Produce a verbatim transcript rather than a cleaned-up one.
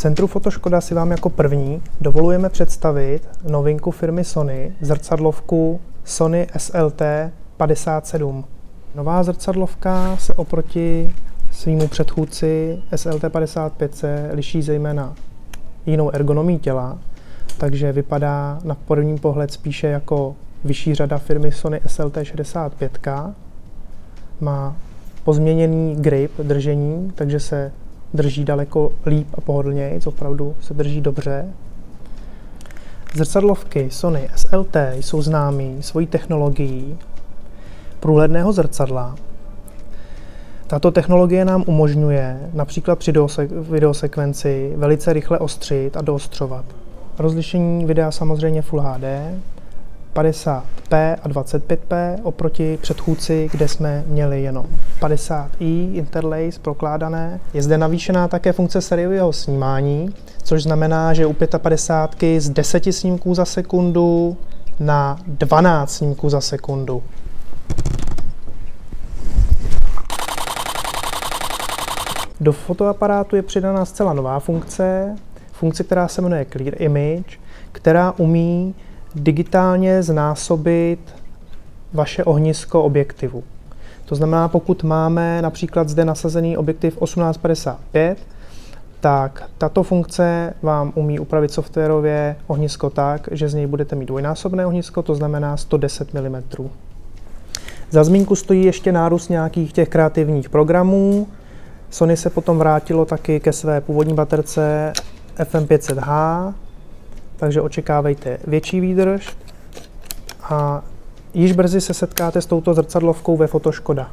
centru Fotoškoda si vám jako první dovolujeme představit novinku firmy Sony, zrcadlovku Sony S L T padesát sedm. Nová zrcadlovka se oproti svýmu předchůdci S L T padesát pět liší zejména jinou ergonomii těla, takže vypadá na první pohled spíše jako vyšší řada firmy Sony S L T šedesát pět K. Má pozměněný grip držení, takže se drží daleko líp a pohodlněji, co opravdu se drží dobře. Zrcadlovky Sony S L T jsou známý svojí technologií průhledného zrcadla. Tato technologie nám umožňuje například při videosekvenci velice rychle ostřit a doostřovat. Rozlišení videa samozřejmě Full H D, padesát p a dvacet pět p oproti předchůdci, kde jsme měli jenom padesát i interlace prokládané. Je zde navýšená také funkce sériového snímání, což znamená, že u padesát pětky z deseti snímků za sekundu na dvanáct snímků za sekundu. Do fotoaparátu je přidána zcela nová funkce, funkce, která se jmenuje Clear Image, která umí digitálně znásobit vaše ohnisko objektivu. To znamená, pokud máme například zde nasazený objektiv osmnáct padesát pět, tak tato funkce vám umí upravit softwarově ohnisko tak, že z něj budete mít dvojnásobné ohnisko, to znamená sto deset milimetrů. Za zmínku stojí ještě nárůst nějakých těch kreativních programů. Sony se potom vrátilo taky ke své původní baterce F M pět set H, takže očekávejte větší výdrž a již brzy se setkáte s touto zrcadlovkou ve Fotoškoda.